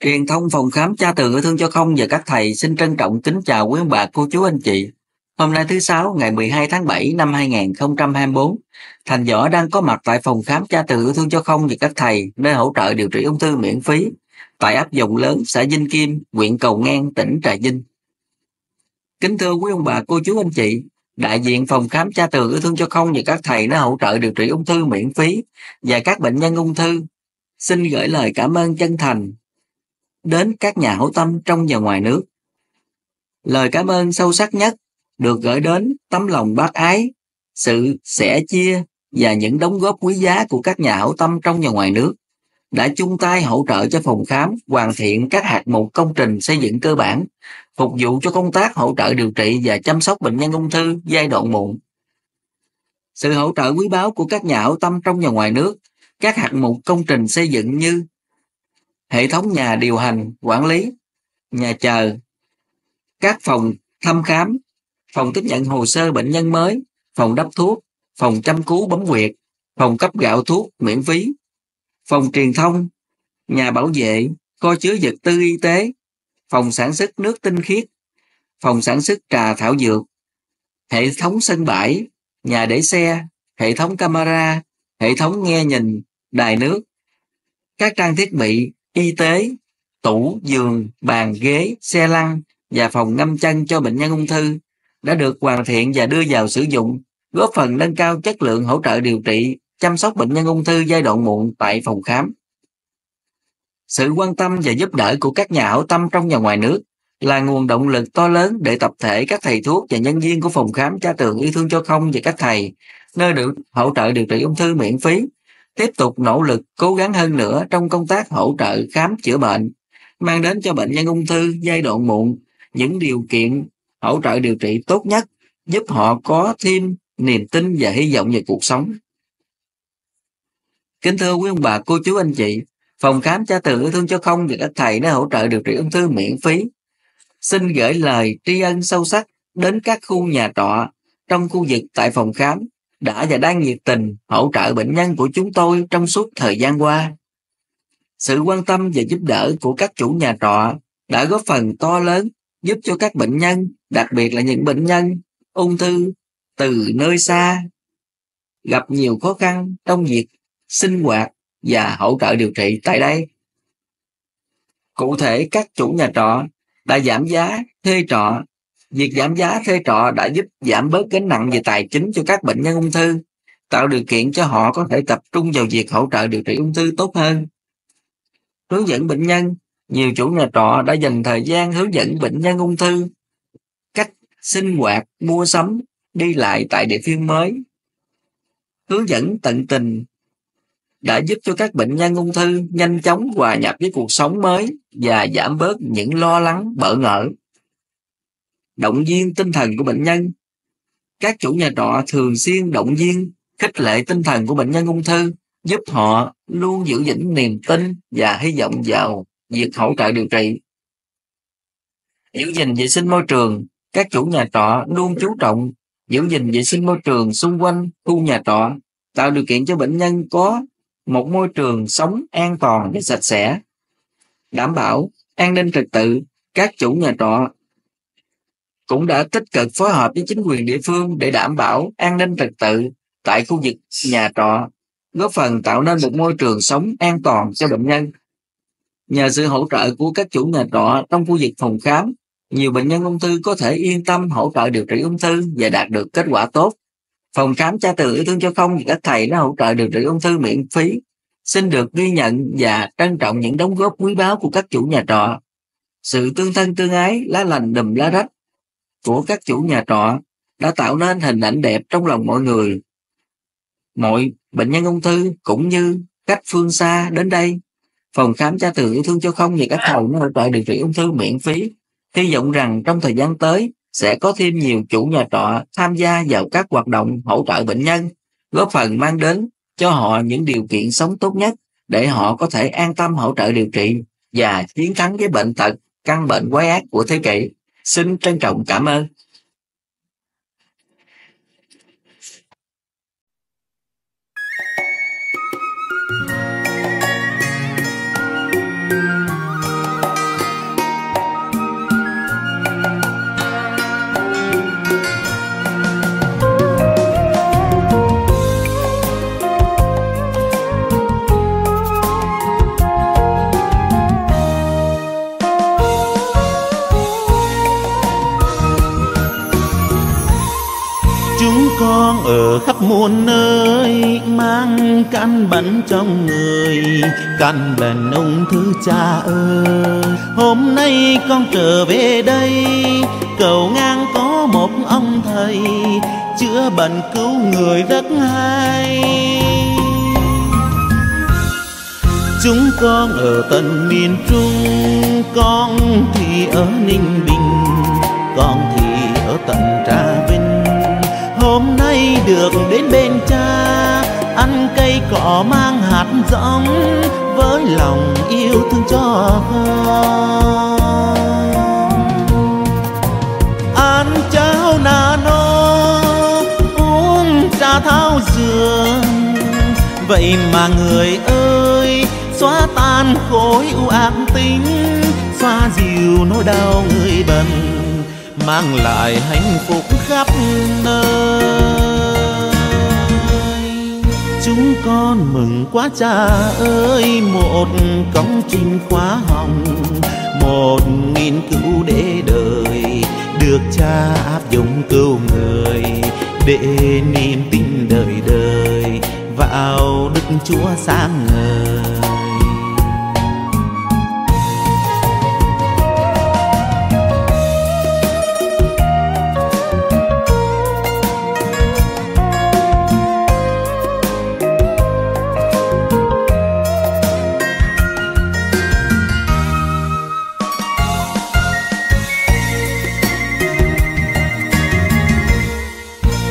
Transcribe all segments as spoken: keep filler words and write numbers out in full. Truyền thông phòng khám cha Tường thương cho không và các thầy xin trân trọng kính chào quý ông bà, cô chú, anh chị. Hôm nay thứ Sáu, ngày mười hai tháng bảy năm hai nghìn không trăm hai mươi tư, Thành Võ đang có mặt tại phòng khám cha Tường thương cho không và các thầy, nơi hỗ trợ điều trị ung thư miễn phí tại ấp Giồng Lớn, xã Vinh Kim, huyện Cầu Ngang, tỉnh Trà Vinh. Kính thưa quý ông bà, cô chú, anh chị, đại diện phòng khám cha Tường thương cho không và các thầy nó hỗ trợ điều trị ung thư miễn phí và các bệnh nhân ung thư xin gửi lời cảm ơn chân thành đến các nhà hảo tâm trong và ngoài nước. Lời cảm ơn sâu sắc nhất được gửi đến tấm lòng bác ái, sự sẻ chia và những đóng góp quý giá của các nhà hảo tâm trong và ngoài nước đã chung tay hỗ trợ cho phòng khám hoàn thiện các hạng mục công trình xây dựng cơ bản, phục vụ cho công tác hỗ trợ điều trị và chăm sóc bệnh nhân ung thư giai đoạn muộn. Sự hỗ trợ quý báu của các nhà hảo tâm trong và ngoài nước, các hạng mục công trình xây dựng như hệ thống nhà điều hành, quản lý, nhà chờ, các phòng thăm khám, phòng tiếp nhận hồ sơ bệnh nhân mới, phòng đắp thuốc, phòng chăm cứu bấm huyệt, phòng cấp gạo thuốc miễn phí, phòng truyền thông, nhà bảo vệ, kho chứa vật tư y tế, phòng sản xuất nước tinh khiết, phòng sản xuất trà thảo dược, hệ thống sân bãi, nhà để xe, hệ thống camera, hệ thống nghe nhìn, đài nước, các trang thiết bị y tế, tủ, giường, bàn, ghế, xe lăn và phòng ngâm chân cho bệnh nhân ung thư đã được hoàn thiện và đưa vào sử dụng, góp phần nâng cao chất lượng hỗ trợ điều trị, chăm sóc bệnh nhân ung thư giai đoạn muộn tại phòng khám. Sự quan tâm và giúp đỡ của các nhà hảo tâm trong và ngoài nước là nguồn động lực to lớn để tập thể các thầy thuốc và nhân viên của phòng khám cha Tường yêu thương cho không và các thầy, nơi được hỗ trợ điều trị ung thư miễn phí, tiếp tục nỗ lực cố gắng hơn nữa trong công tác hỗ trợ khám chữa bệnh, mang đến cho bệnh nhân ung thư giai đoạn muộn những điều kiện hỗ trợ điều trị tốt nhất, giúp họ có thêm niềm tin và hy vọng về cuộc sống. Kính thưa quý ông bà, cô chú, anh chị, phòng khám cha Tường yêu thương cho không và các thầy đã hỗ trợ điều trị ung thư miễn phí xin gửi lời tri ân sâu sắc đến các khu nhà trọ trong khu vực tại phòng khám đã và đang nhiệt tình hỗ trợ bệnh nhân của chúng tôi trong suốt thời gian qua. Sự quan tâm và giúp đỡ của các chủ nhà trọ đã góp phần to lớn giúp cho các bệnh nhân, đặc biệt là những bệnh nhân ung thư từ nơi xa, gặp nhiều khó khăn trong việc sinh hoạt và hỗ trợ điều trị tại đây. Cụ thể, các chủ nhà trọ đã giảm giá thuê trọ. Việc giảm giá thuê trọ đã giúp giảm bớt gánh nặng về tài chính cho các bệnh nhân ung thư, tạo điều kiện cho họ có thể tập trung vào việc hỗ trợ điều trị ung thư tốt hơn. Hướng dẫn bệnh nhân, nhiều chủ nhà trọ đã dành thời gian hướng dẫn bệnh nhân ung thư cách sinh hoạt, mua sắm, đi lại tại địa phương mới. Hướng dẫn tận tình đã giúp cho các bệnh nhân ung thư nhanh chóng hòa nhập với cuộc sống mới và giảm bớt những lo lắng, bỡ ngỡ. Động viên tinh thần của bệnh nhân, các chủ nhà trọ thường xuyên động viên, khích lệ tinh thần của bệnh nhân ung thư, giúp họ luôn giữ vững niềm tin và hy vọng vào việc hỗ trợ điều trị. Giữ gìn vệ sinh môi trường, các chủ nhà trọ luôn chú trọng giữ gìn vệ sinh môi trường xung quanh khu nhà trọ, tạo điều kiện cho bệnh nhân có một môi trường sống an toàn và sạch sẽ. Đảm bảo an ninh trật tự, các chủ nhà trọ cũng đã tích cực phối hợp với chính quyền địa phương để đảm bảo an ninh trật tự tại khu vực nhà trọ, góp phần tạo nên một môi trường sống an toàn cho bệnh nhân. Nhờ sự hỗ trợ của các chủ nhà trọ trong khu vực phòng khám, nhiều bệnh nhân ung thư có thể yên tâm hỗ trợ điều trị ung thư và đạt được kết quả tốt. Phòng khám cha Tường yêu thương cho không và các thầy đã hỗ trợ điều trị ung thư miễn phí xin được ghi nhận và trân trọng những đóng góp quý báu của các chủ nhà trọ. Sự tương thân tương ái, lá lành đùm lá rách của các chủ nhà trọ đã tạo nên hình ảnh đẹp trong lòng mọi người, mọi bệnh nhân ung thư cũng như khách phương xa đến đây. Phòng khám cha Tường yêu thương cho không và các thầy nó hỗ trợ điều trị ung thư miễn phí hy vọng rằng trong thời gian tới sẽ có thêm nhiều chủ nhà trọ tham gia vào các hoạt động hỗ trợ bệnh nhân, góp phần mang đến cho họ những điều kiện sống tốt nhất để họ có thể an tâm hỗ trợ điều trị và chiến thắng với bệnh tật, căn bệnh quái ác của thế kỷ. Xin trân trọng cảm ơn. ở khắp muôn nơi, mang căn bệnh trong người, căn bệnh ung thư cha ơi. Hôm nay con trở về đây, Cầu Ngang có một ông thầy, chữa bệnh cứu người rất hay. Chúng con ở tận miền Trung, con thì ở Ninh Bình, con thì ở tận Trà Vinh. Hôm nay được đến bên cha, ăn cây cỏ mang hạt giống, với lòng yêu thương cho con. Ăn cháo nano, uống trà thảo dược, vậy mà người ơi, xóa tan khối u ác tính, xoa dịu nỗi đau người bệnh, mang lại hạnh phúc khắp nơi. Chúng con mừng quá cha ơi, một công trình khóa hồng, một nghiên cứu để đời, được cha áp dụng cứu người, để niềm tin đời đời vào Đức Chúa sáng ngời.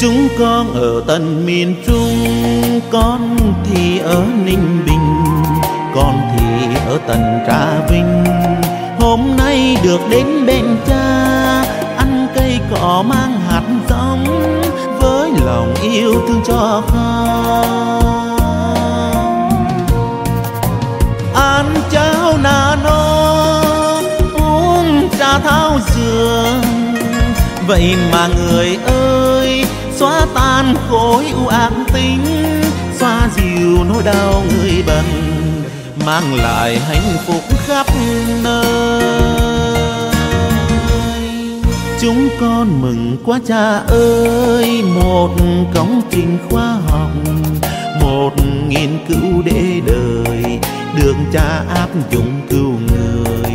Chúng con ở tận miền Trung, con thì ở Ninh Bình, con thì ở tận Trà Vinh. Hôm nay được đến bên cha, ăn cây cỏ mang hạt giống, với lòng yêu thương cho con. Ăn cháo nano, uống trà thảo dược, vậy mà người ơi, xóa tan khối u ác tính, xoa dịu nỗi đau người bệnh, mang lại hạnh phúc khắp nơi. Chúng con mừng quá cha ơi, một công trình khoa học, một nghiên cứu để đời, được cha áp dụng cứu người,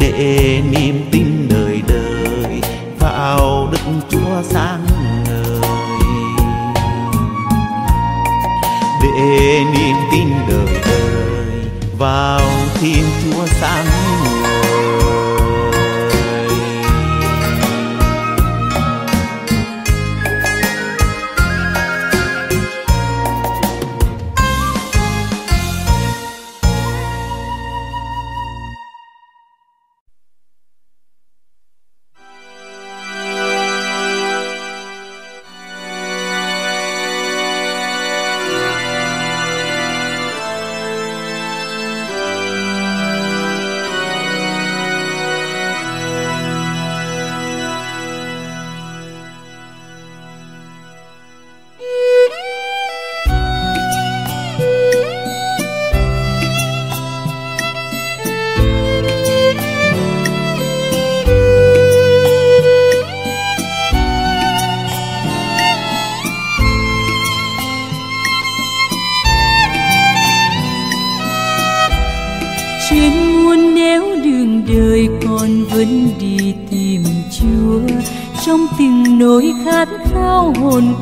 để niềm tin đời đời vào Đức Chúa sáng ngời. Để niềm tin đời đời vào Thiên Chúa sáng ngời.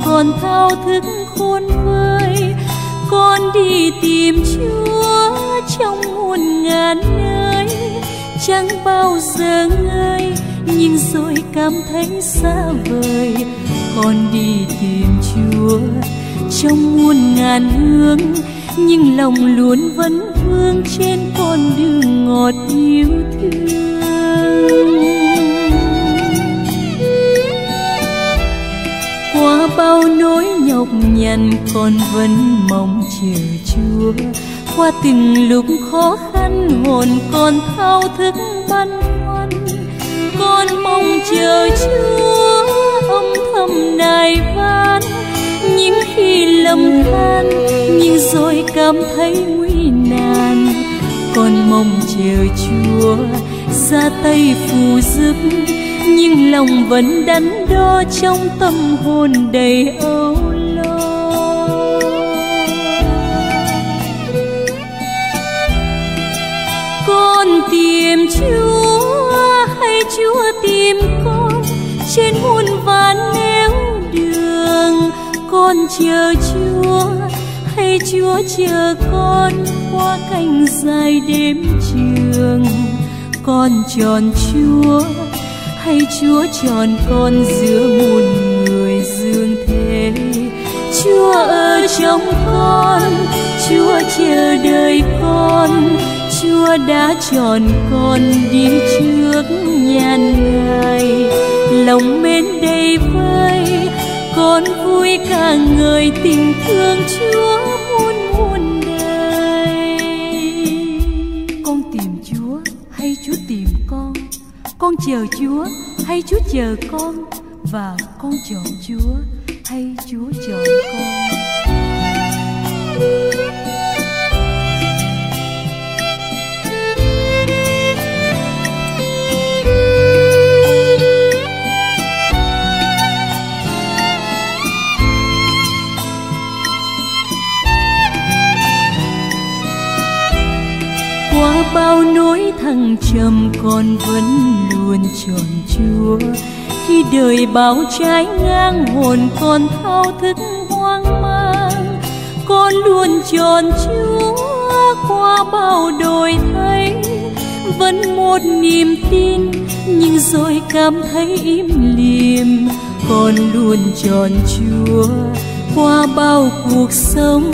Con thao thức khôn vơi, con đi tìm Chúa trong muôn ngàn nơi. Chẳng bao giờ ngơi, nhưng rồi cảm thấy xa vời. Con đi tìm Chúa trong muôn ngàn hướng, nhưng lòng luôn vấn vương trên con đường ngọt yêu thương. Qua bao nỗi nhọc nhằn, con vẫn mong chờ Chúa. Qua từng lúc khó khăn, hồn con thao thức băn khoăn. Con mong chờ Chúa ông thầm nài van, những khi lầm than, nhưng rồi cảm thấy nguy nan. Con mong chờ Chúa ra tay phù giúp, nhưng lòng vẫn đắn đo trong tâm hồn đầy âu lo. con tìm Chúa hay Chúa tìm con, trên muôn vàn nẻo đường con chờ Chúa hay Chúa chờ con, qua cánh dài đêm trường con tròn Chúa hay Chúa tròn con, giữa muôn người dương thế Chúa ở trong con, Chúa chờ đợi con, Chúa đã tròn con đi trước nhàn Ngài, lòng mến đầy vơi con vui cả người tình thương Chúa muôn muôn đời. Con tìm Chúa hay Chúa tìm con, con chờ Chúa hay Chúa chờ con, và con chọn Chúa hay Chúa chọn con. Qua bao nỗi thăng trầm con vẫn luôn tròn Chúa, khi đời bao trái ngang hồn con thao thức hoang mang, con luôn tròn Chúa. Qua bao đổi thay vẫn một niềm tin, nhưng rồi cảm thấy im lìm, con luôn tròn Chúa. Qua bao cuộc sống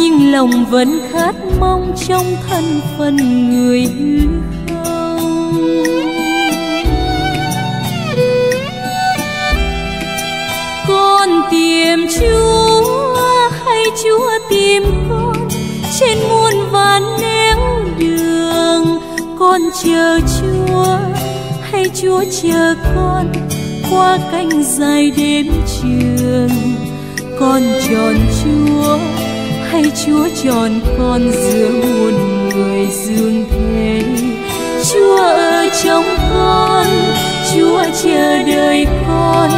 nhưng lòng vẫn khát mong trong thân phận người hư không. Con tìm Chúa hay Chúa tìm con, trên muôn vàn nẻo đường con chờ Chúa hay Chúa chờ con, qua cánh dài đêm trường con tròn Chúa hay Chúa tròn con, giữa muôn người dương thế Chúa ở trong con, Chúa chờ đợi con,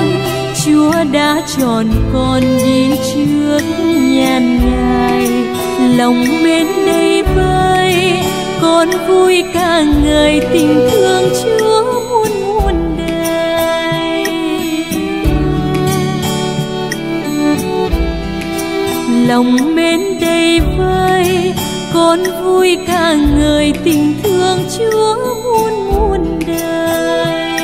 Chúa đã tròn con đi trước nhàn Ngài, lòng mến đầy vơi con vui cả người tình thương Chúa muôn muôn đời. Lòng mến đầy vơi con vui cả người tình thương Chúa muôn muôn đời.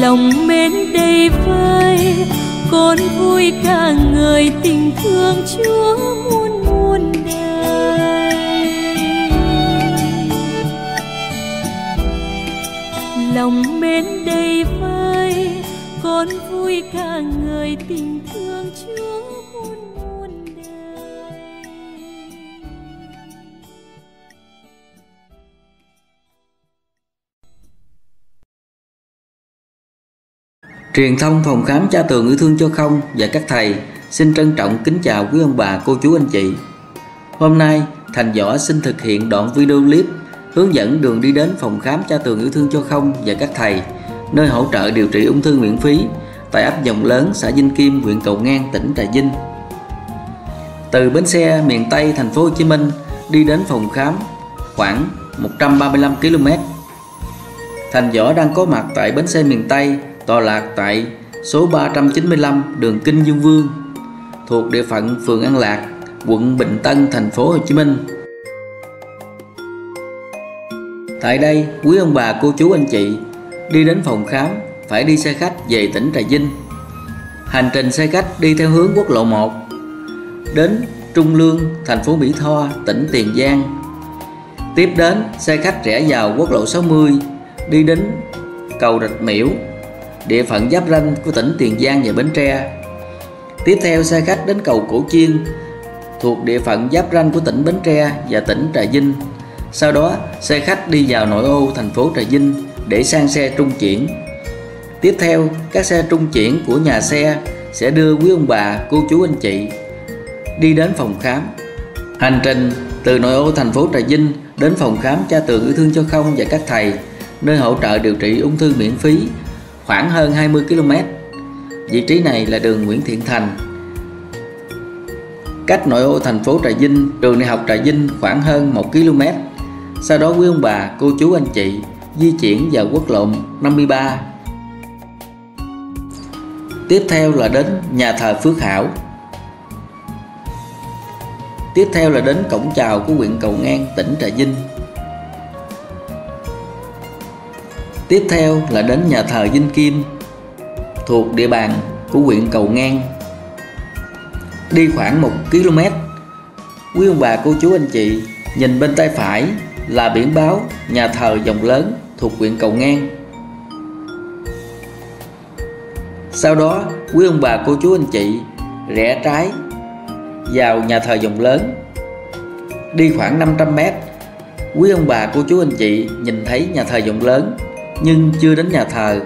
Lòng mến đầy vơi con vui cả người tình thương Chúa muôn muôn đời. Lòng mến đầy vơi con vui cả người tình thương Chúa muôn muôn đời. Truyền thông phòng khám Cha Tường yêu thương cho không và các thầy xin trân trọng kính chào quý ông bà, cô chú, anh chị. Hôm nay Thành Võ xin thực hiện đoạn video clip hướng dẫn đường đi đến phòng khám Cha Tường yêu thương cho không và các thầy, nơi hỗ trợ điều trị ung thư miễn phí tại ấp Giồng Lớn, xã Vinh Kim, huyện Cầu Ngang, tỉnh Trà Vinh. Từ bến xe miền Tây thành phố Hồ Chí Minh đi đến phòng khám khoảng một trăm ba mươi lăm ki lô mét. Thành Võ đang có mặt tại bến xe miền Tây, tọa lạc tại số ba trăm chín mươi lăm đường Kinh Dương Vương, thuộc địa phận phường An Lạc, quận Bình Tân, thành phố Hồ Chí Minh. Tại đây, quý ông bà, cô chú, anh chị đi đến phòng khám phải đi xe khách về tỉnh Trà Vinh. Hành trình xe khách đi theo hướng quốc lộ một đến Trung Lương, thành phố Mỹ Tho, tỉnh Tiền Giang. Tiếp đến, xe khách rẽ vào quốc lộ sáu mươi đi đến cầu Rạch Miễu, địa phận giáp ranh của tỉnh Tiền Giang và Bến Tre. Tiếp theo, xe khách đến cầu Cổ Chiên thuộc địa phận giáp ranh của tỉnh Bến Tre và tỉnh Trà Vinh. Sau đó, xe khách đi vào nội ô thành phố Trà Vinh để sang xe trung chuyển. Tiếp theo, các xe trung chuyển của nhà xe sẽ đưa quý ông bà, cô chú, anh chị đi đến phòng khám. Hành trình từ nội ô thành phố Trà Vinh đến phòng khám Cha Tường yêu thương cho không và các thầy, nơi hỗ trợ điều trị ung thư miễn phí, khoảng hơn hai mươi ki lô mét. Vị trí này là đường Nguyễn Thiện Thành. Cách nội ô thành phố Trà Vinh, trường đại học Trà Vinh khoảng hơn một ki lô mét. Sau đó quý ông bà, cô chú, anh chị di chuyển vào quốc lộ năm mươi ba. Tiếp theo là đến nhà thờ Phước Hảo. Tiếp theo là đến cổng chào của huyện Cầu Ngang, tỉnh Trà Vinh. Tiếp theo là đến nhà thờ Vinh Kim thuộc địa bàn của huyện Cầu Ngang. Đi khoảng một ki lô mét, quý ông bà, cô chú, anh chị nhìn bên tay phải là biển báo nhà thờ Giồng Lớn thuộc huyện Cầu Ngang. Sau đó quý ông bà, cô chú, anh chị rẽ trái vào nhà thờ Giồng Lớn. Đi khoảng năm trăm mét, quý ông bà, cô chú, anh chị nhìn thấy nhà thờ Giồng Lớn nhưng chưa đến nhà thờ.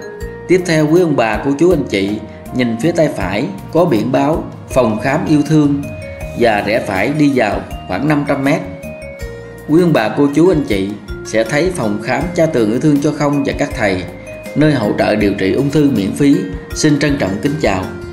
Tiếp theo quý ông bà, cô chú, anh chị nhìn phía tay phải có biển báo Phòng Khám Yêu Thương và rẽ phải đi vào khoảng năm trăm mét. Quý ông bà, cô chú, anh chị sẽ thấy Phòng Khám Cha Tường Yêu Thương Cho Không và các thầy, nơi hỗ trợ điều trị ung thư miễn phí. Xin trân trọng kính chào.